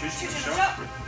曲曲生。